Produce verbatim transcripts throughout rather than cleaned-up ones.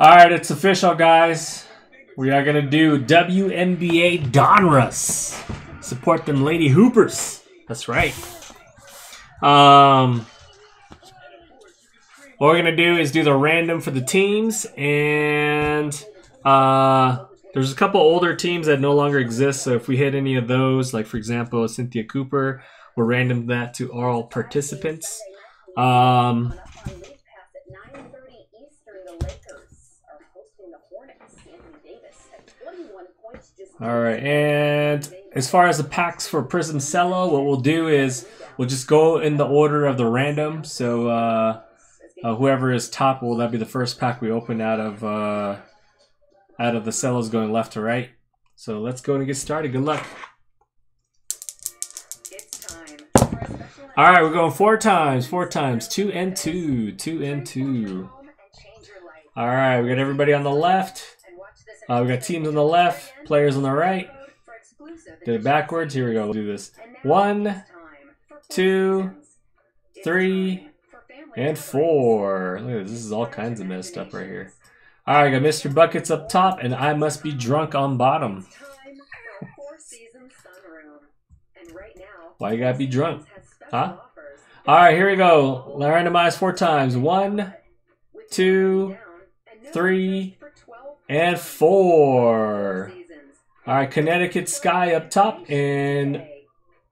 All right, it's official, guys. We are going to do W N B A Donruss. Support them Lady Hoopers. That's right. Um, what we're going to do is do the random for the teams. And uh, there's a couple older teams that no longer exist. So if we hit any of those, like, for example, Cynthia Cooper, we'll random that to all participants. Um, all right, and as far as the packs for Prism Cello, what we'll do is we'll just go in the order of the random. So uh, uh, whoever is top, will that be the first pack we open out of uh, out of the cellos going left to right. So let's go and get started. Good luck. All right, we're going four times, four times, two and two, two and two. All right, we got everybody on the left. Uh, we got teams on the left, players on the right. Did it backwards. Here we go. We'll do this. One, two, three, and four. Look at this. This is all kinds of messed up right here. All right, I got Mister Buckets up top, and I Must Be Drunk on bottom. Why you gotta be drunk? Huh? All right, here we go. Randomized four times. One, two, three, and four. All right, Connecticut Sky up top and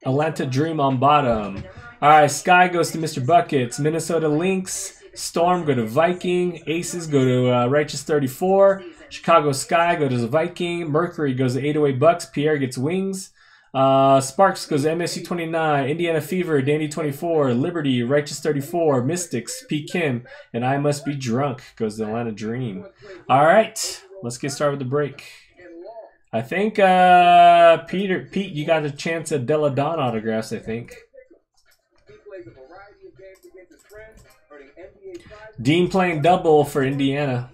Atlanta Dream on bottom. All right, Sky goes to Mister Buckets. Minnesota Lynx, Storm go to Viking. Aces go to uh, Righteous thirty-four. Chicago Sky goes to the Viking. Mercury goes to eight oh eight Bucks. Pierre gets Wings. Uh, Sparks goes M S U twenty-nine, Indiana Fever, Dandy twenty-four, Liberty, Righteous thirty-four, Mystics, P. Kim, and I Must Be Drunk goes to Atlanta Dream. All right, let's get started with the break. I think uh, Peter, Pete, you got a chance at Delle Donne autographs, I think. Dean playing double for Indiana.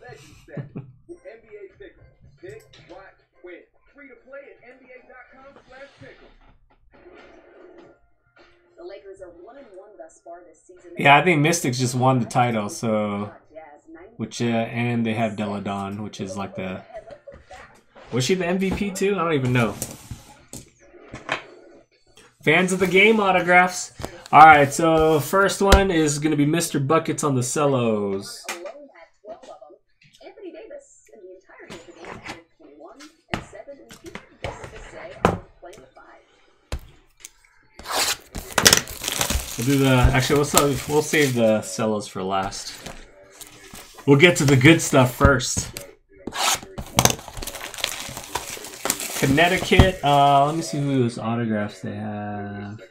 Yeah, I think Mystics just won the title, so which uh, and they have Delle Donne, which is like the was she the M V P too? I don't even know. Fans of the game autographs. All right, so first one is gonna be Mister Buckets on the cellos. We'll do the, actually, we'll, we'll save the cellos for last. We'll get to the good stuff first. Connecticut, uh, let me see whose autographs they have.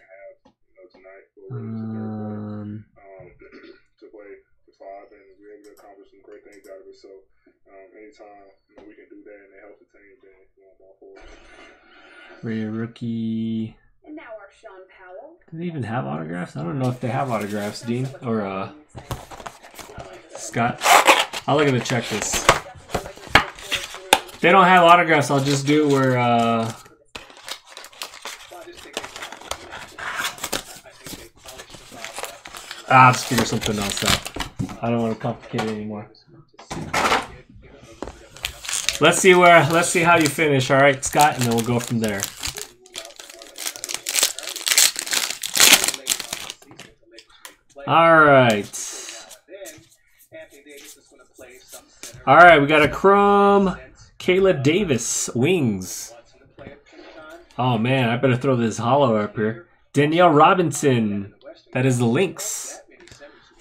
Um, Ray Rookie. Do they even have autographs? I don't know if they have autographs, Dean or uh, Scott. I'll look at the checklist. If they don't have autographs, I'll just do where uh, I'll just figure something else out. I don't want to complicate it anymore. Let's see where. Let's see how you finish. All right, Scott, and then we'll go from there. All right. All right, we got a Chrome Kayla Davis, Wings. Oh, man, I better throw this hollow up here. Danielle Robinson, that is the Lynx.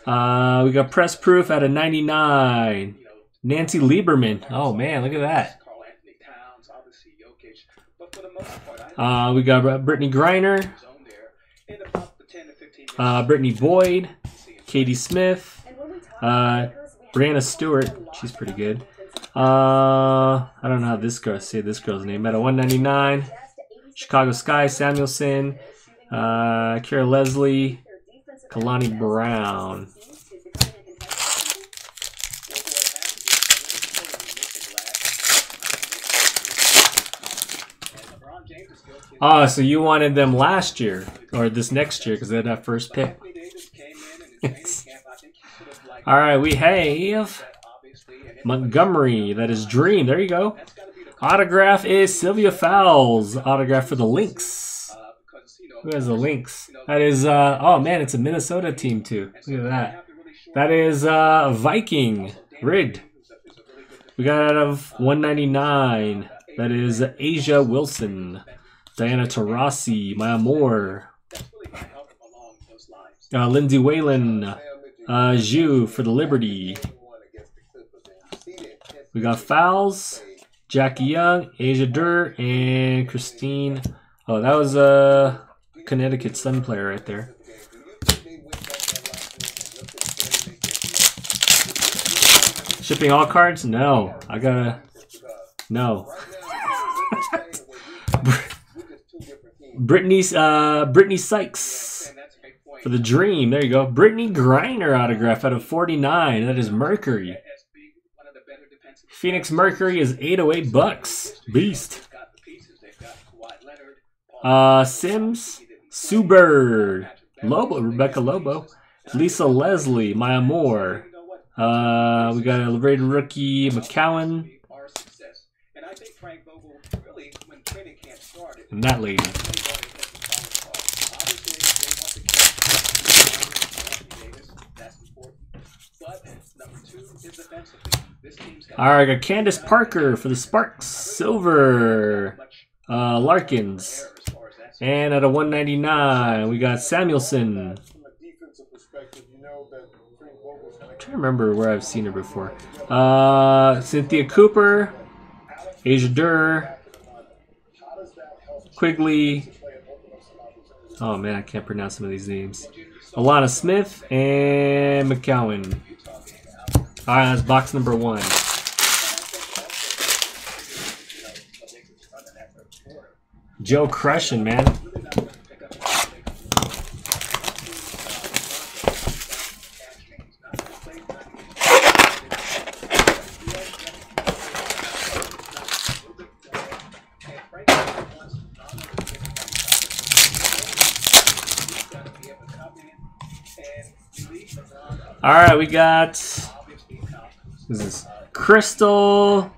Uh, we got Press Proof out of ninety-nine. Nancy Lieberman. Oh, man, look at that. Uh, we got Brittany Griner. Uh, Brittany Boyd, Katie Smith, uh, Brianna Stewart. She's pretty good. Uh, I don't know how this girl, say this girl's name. At a one ninety-nine, Chicago Sky, Samuelson, uh, Kira Leslie, Kalani Brown. Oh, so you wanted them last year or this next year because they had that first pick. All right, we have Montgomery, that is Dream. There you go. Autograph is Sylvia Fowles. Autograph for the Lynx. Who has the Lynx? That is, uh, oh man, it's a Minnesota team too. Look at that. That is uh, Viking, Rid. We got out of one ninety-nine. That is A'ja Wilson, Diana Taurasi, Maya Moore, uh, Lindsey Whalen, uh, Zhu for the Liberty. We got Fowles, Jackie Young, Asia Durr, and Christine. Oh, that was a Connecticut Sun player right there. Shipping all cards? No. I gotta... No. Brittany, uh, Brittany Sykes for the Dream. There you go. Brittany Griner autograph out of forty-nine. That is Mercury. Phoenix Mercury is eight oh eight bucks. Beast. Uh, Sims, Subird, Lobo, Rebecca Lobo, Lisa Leslie, Maya Moore. Uh, we got a Liberated rookie, McCowan. And that lady. Alright, got Candace Parker for the Sparks. Silver. Uh, Larkins. And at a one ninety-nine, we got Samuelson. I'm trying to remember where I've seen her before. Uh, Cynthia Cooper. Asia Durr. Quigley. Oh man, I can't pronounce some of these names. Alanna Smith and McCowan. Alright, that's box number one. Joe crushing, man. Alright, we got... This is Crystal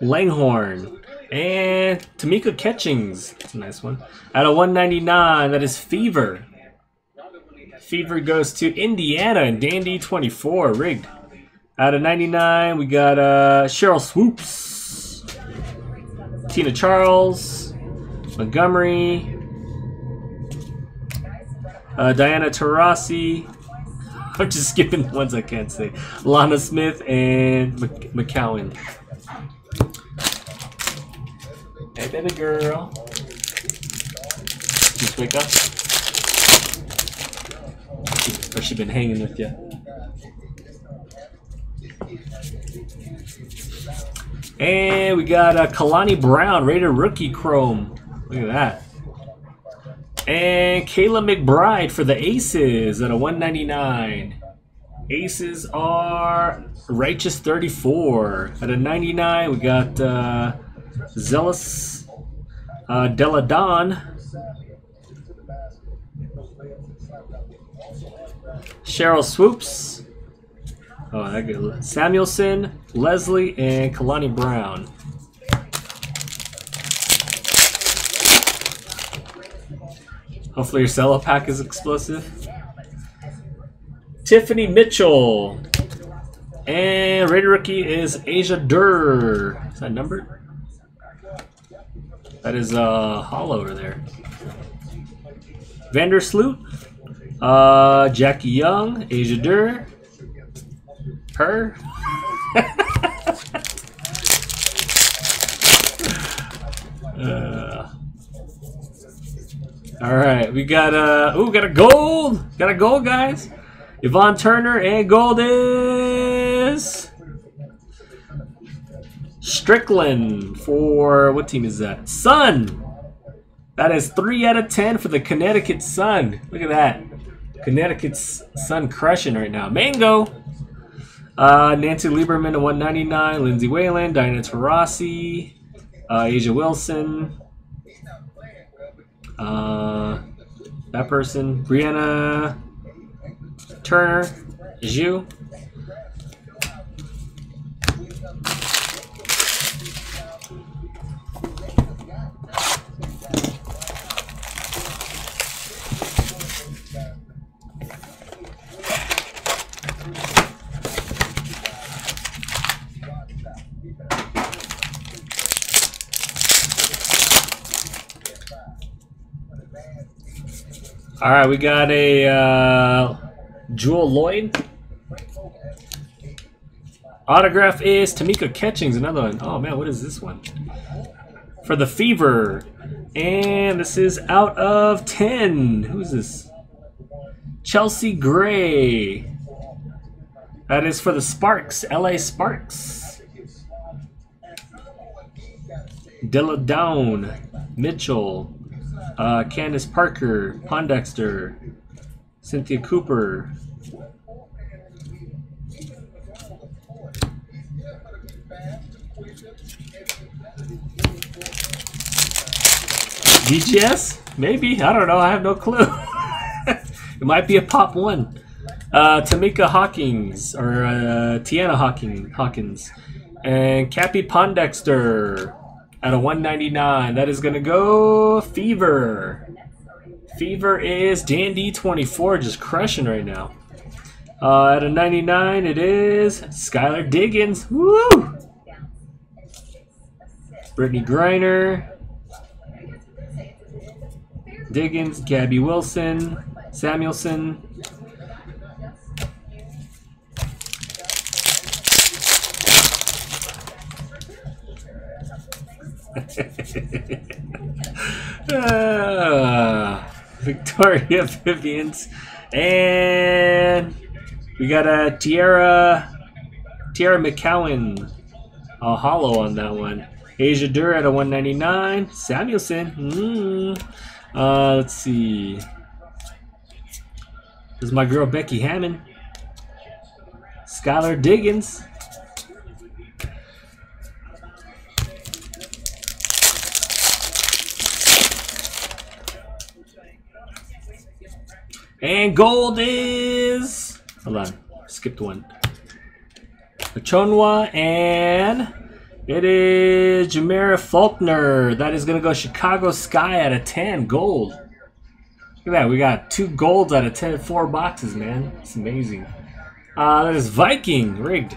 Langhorn and Tamika Catchings. That's a nice one. Out of one ninety-nine, that is Fever. Fever goes to Indiana and Dandy twenty-four, rigged. Out of ninety-nine, we got uh, Cheryl Swoops, Tina Charles, Montgomery, uh, Diana Taurasi. I'm just skipping the ones I can't say. Lana Smith and McCowan. Hey, baby girl. Just wake up. Or she been hanging with you. And we got uh, Kalani Brown, rated rookie chrome. Look at that. And Kayla McBride for the Aces at a one ninety-nine. Aces are Righteous thirty-four. At a ninety-nine, we got uh, Zealous, uh, Delle Donne, Cheryl Swoops, oh, that good. Samuelson, Leslie, and Kalani Brown. Hopefully your cello pack is explosive. Tiffany Mitchell. And rated rookie is A'ja Durr. Is that numbered? That is uh, hollow over there. Vandersloot. Uh, Jackie Young. A'ja Durr. Her. uh. All right, we got a ooh, got a gold, got a gold, guys. Yvonne Turner and gold is Strickland for what team is that? Sun. That is three out of ten for the Connecticut Sun. Look at that, Connecticut Sun crushing right now. Mango. Uh, Nancy Lieberman at one ninety-nine. Lindsey Whalen, Diana Taurasi, uh, A'ja Wilson. Uh, that person, Brianna Turner, Zhu, All right, we got a uh, Jewel Lloyd. Autograph is Tamika Catchings, another one. Oh man, what is this one? For the Fever. And this is out of ten. Who's this? Chelsea Gray. That is for the Sparks, L A Sparks. Delle Donne, Mitchell. Uh, Candace Parker, Pondexter, Cynthia Cooper, D G S? Maybe, I don't know, I have no clue. It might be a pop one. Uh, Tamika Hawkins, or uh, Tiana Hawking, Hawkins, and Cappy Pondexter. At a one ninety-nine, that is gonna go Fever. Fever is Dandy twenty-four, just crushing right now. Uh, at a ninety-nine, it is Skylar Diggins. Woo! Brittany Griner, Diggins, Gabby Wilson, Samuelson. uh, Victoria Vivian's, and we got a Tiara Tiara McCowan, a hollow on that one. Asia Durr at a one ninety-nine. Samuelson. Mm. Uh, let's see. This is my girl Becky Hammond. Skylar Diggins. And gold is, hold on, skipped one. Achonwa, and it is Jamera Faulkner. That is gonna go Chicago Sky at a ten, gold. Look at that, we got two golds out of ten, four boxes, man. It's amazing. Uh, that is Viking, rigged.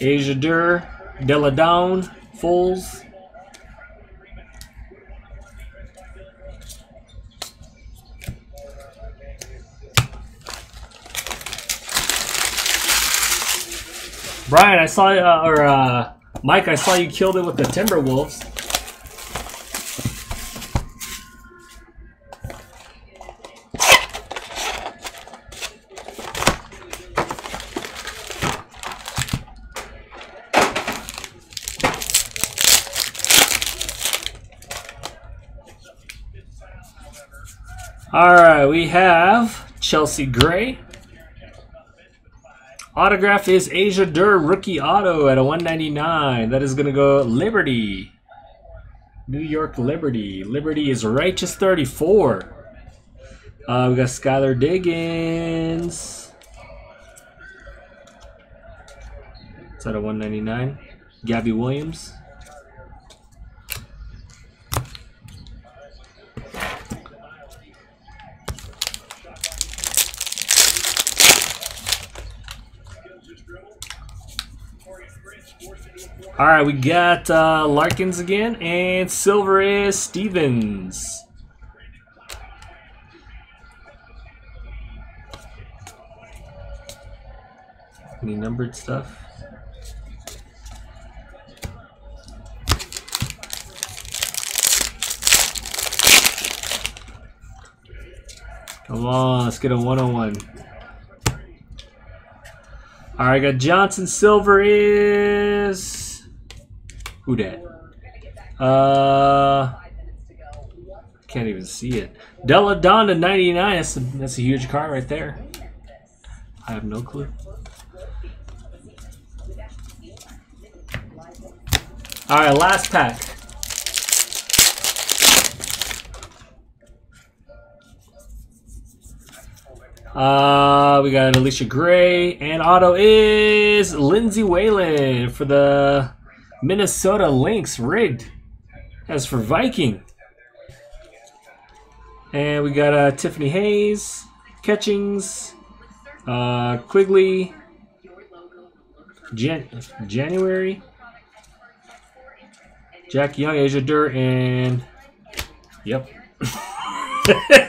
Asia Durr, Delle Donne, Fools. Brian, I saw, uh, or uh, Mike, I saw you killed it with the Timberwolves. All right, we have Chelsea Gray. Autograph is Asia Durr, rookie auto at a one ninety-nine. That is going to go Liberty. New York Liberty. Liberty is Righteous thirty-four. Uh, we got Skylar Diggins. It's at a one ninety-nine. Gabby Williams. All right, we got uh, Larkins again, and silver is Stevens. Any numbered stuff? Come on, let's get a one oh one. All right, got Johnson. Silver is... Who dat? Uh, can't even see it. Delle Donne to ninety-nine. That's a, that's a huge card right there. I have no clue. All right, last pack. Uh, we got Alicia Gray, and auto is Lindsey Whalen for the Minnesota Lynx rigged. As for Viking. And we got uh, Tiffany Hayes, Catchings, uh, Quigley, Jan January, Jackie Young, Asia Durr, and yep. Oh,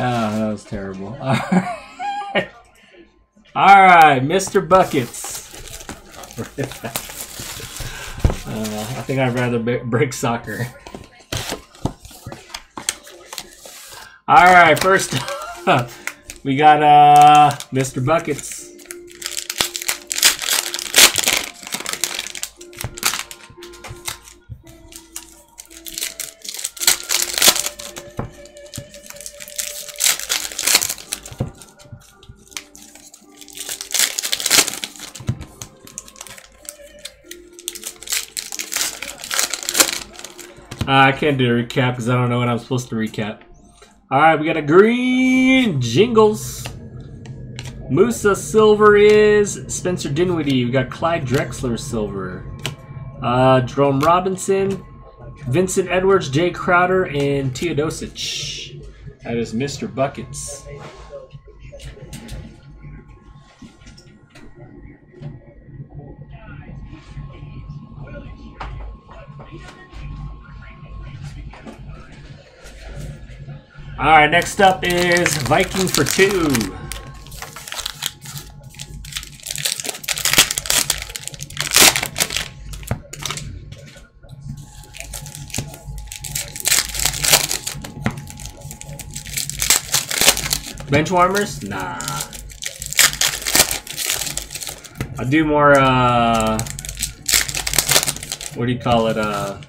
that was terrible. All right, All right Mister Buckets. Uh, I think I'd rather break soccer. All right, first up, we got uh, Mister Buckets. Uh, I can't do a recap because I don't know what I'm supposed to recap. All right, we got a green Jingles. Musa silver is Spencer Dinwiddie. We got Clyde Drexler silver. Uh, Jerome Robinson, Vincent Edwards, Jay Crowder, and Teodosic. That is Mister Buckets. All right, next up is Viking for two. Bench warmers? Nah. I'll do more, uh, what do you call it? Uh,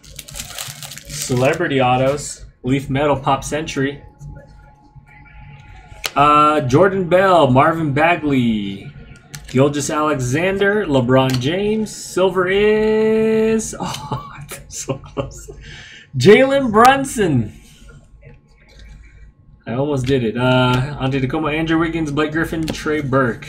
celebrity autos. Leaf metal, pop century. Uh, Jordan Bell, Marvin Bagley, Gilgeous Alexander, LeBron James. Silver is... Oh, I'm so close. Jalen Brunson. I almost did it. Uh, Antetokounmpo, Andrew Wiggins, Blake Griffin, Trey Burke.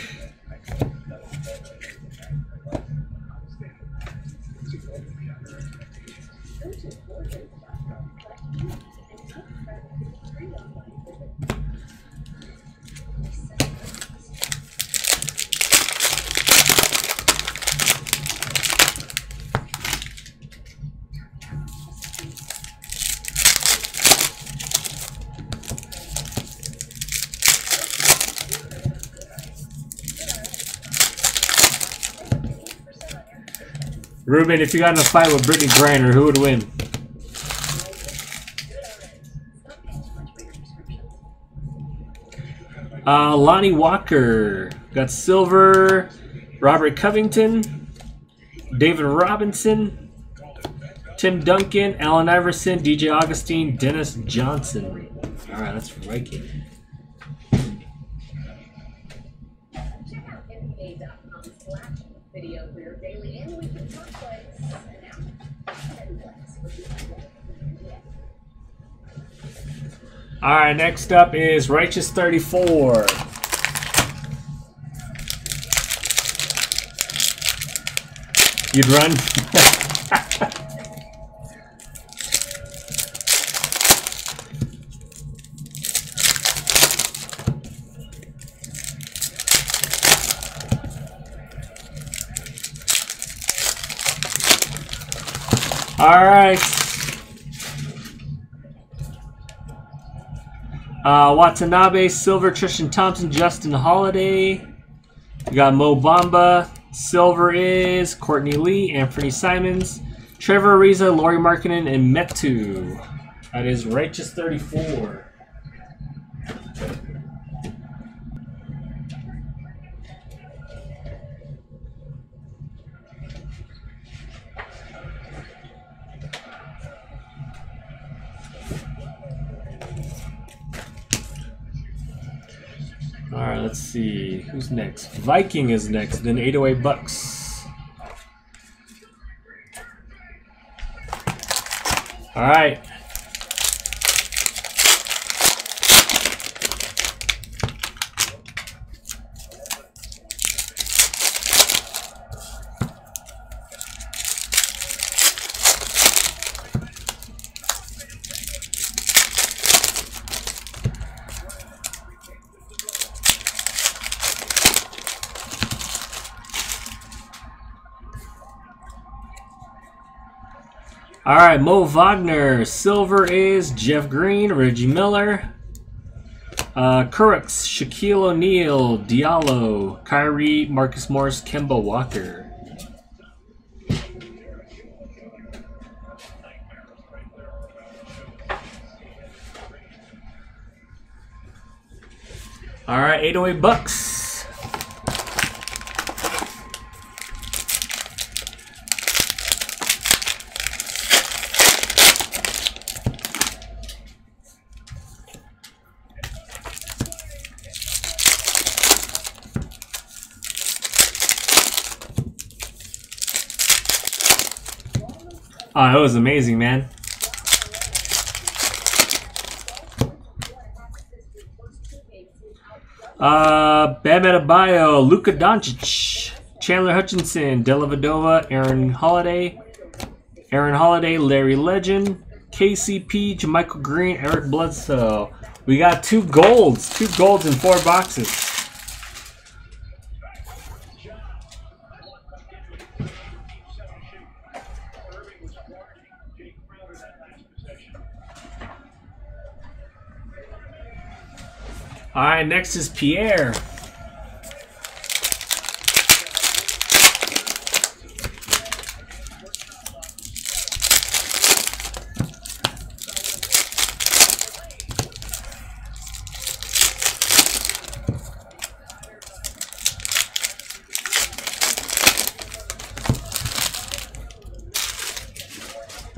Ruben, if you got in a fight with Brittany Griner, who would win? Uh, Lonnie Walker. Got silver. Robert Covington. David Robinson. Tim Duncan. Allen Iverson. D J Augustine. Dennis Johnson. All right, that's for Viking. All right, next up is Righteous thirty-four. You'd run. All right. Uh, Watanabe, silver, Tristan Thompson, Justin Holiday. We got Mo Bamba. Silver is Courtney Lee, Anthony Simons, Trevor Ariza, Laurie Markkinen, and Metu. That is Righteous thirty-four. Alright, let's see. Who's next? Viking is next, then eight oh eight Bucks. Alright. All right, Mo Wagner. Silver is Jeff Green, Reggie Miller. Uh, Currix, Shaquille O'Neal, Diallo, Kyrie, Marcus Morris, Kemba Walker. All right, eight oh eight Bucks. Oh, that was amazing, man. Uh, Bam Adebayo, Luka Doncic, Chandler Hutchinson, Della Vadova, Aaron Holiday, Aaron Holiday, Larry Legend, K C P, Jermichael Green, Eric Bledsoe. We got two golds, two golds in four boxes. All right, next is Pierre.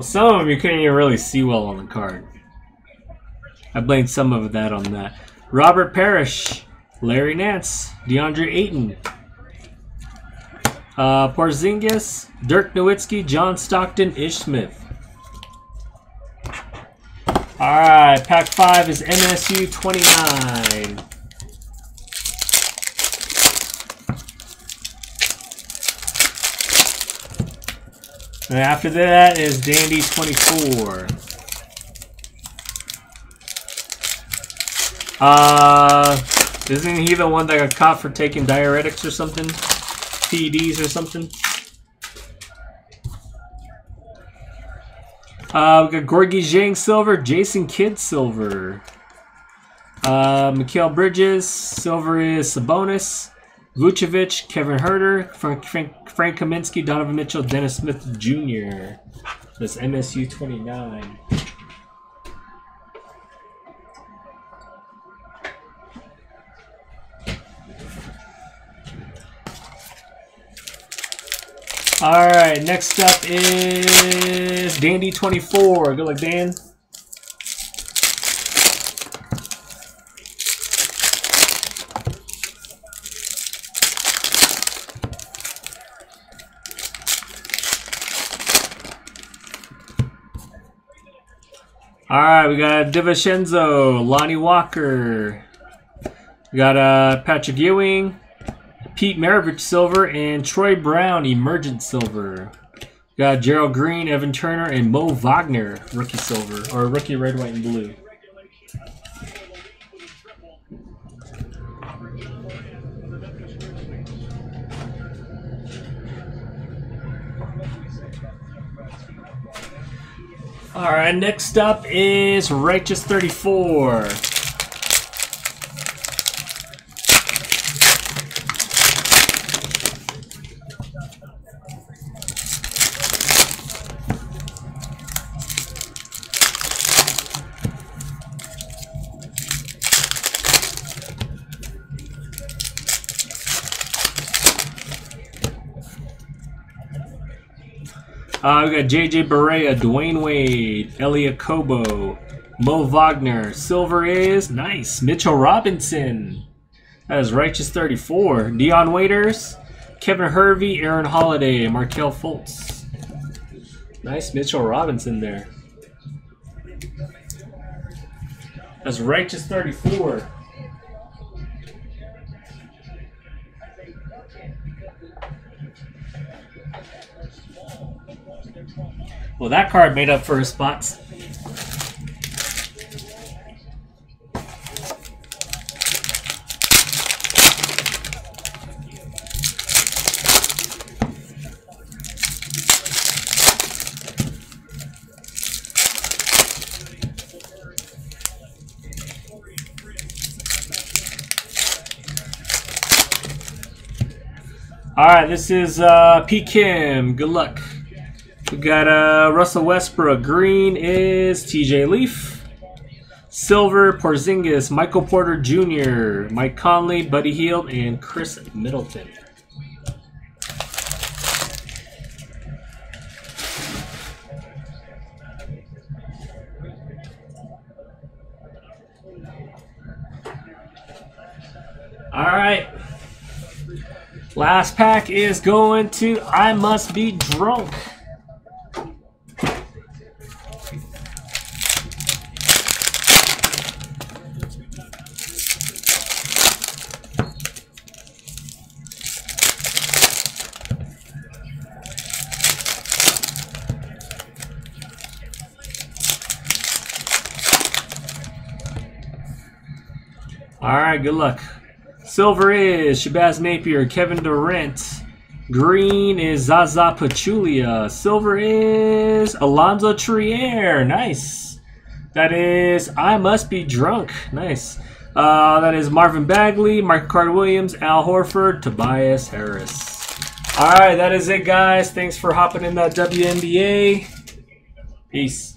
Some of them you couldn't even really see well on the card. I blame some of that on that. Robert Parrish, Larry Nance, DeAndre Ayton, uh, Porzingis, Dirk Nowitzki, John Stockton, Ish Smith. All right, pack five is M S U twenty-nine. And after that is Dandy twenty-four. Uh, isn't he the one that got caught for taking diuretics or something? P E Ds or something? Uh, we got Gorgie Zhang silver, Jason Kidd silver. Uh, Mikal Bridges, silver is Sabonis, Vucevic, Kevin Herter, Frank, Frank, Frank Kaminsky, Donovan Mitchell, Dennis Smith Junior That's M S U twenty-nine. All right, next up is Dandy twenty-four. Good luck, Dan. All right, we got DiVincenzo, Lonnie Walker. We got uh, Patrick Ewing. Pete Maravich silver and Troy Brown emergent silver. Got Gerald Green, Evan Turner, and Mo Wagner rookie silver or rookie red, white, and blue. All right, next up is Righteous thirty-four. Uh, we got J J Barea, Dwayne Wade, Elia Kobo, Mo Wagner, silver is nice, Mitchell Robinson. That is Righteous thirty-four. Dion Waiters, Kevin Hervey, Aaron Holiday, Markel Fultz. Nice Mitchell Robinson there. That's Righteous thirty-four. Well, that card made up for his spots. All right, this is uh, P. Kim. Good luck. We got uh, Russell Westbrook. Green is T J Leaf. Silver, Porzingis, Michael Porter Junior, Mike Conley, Buddy Hield, and Chris Middleton. All right. Last pack is going to I Must Be Drunk. All right, good luck. Silver is Shabazz Napier, Kevin Durant. Green is Zaza Pachulia. Silver is Alonzo Trier. Nice. That is I Must Be Drunk. Nice. Uh, that is Marvin Bagley, Michael Carter-Williams, Al Horford, Tobias Harris. All right, that is it, guys. Thanks for hopping in that W N B A. Peace.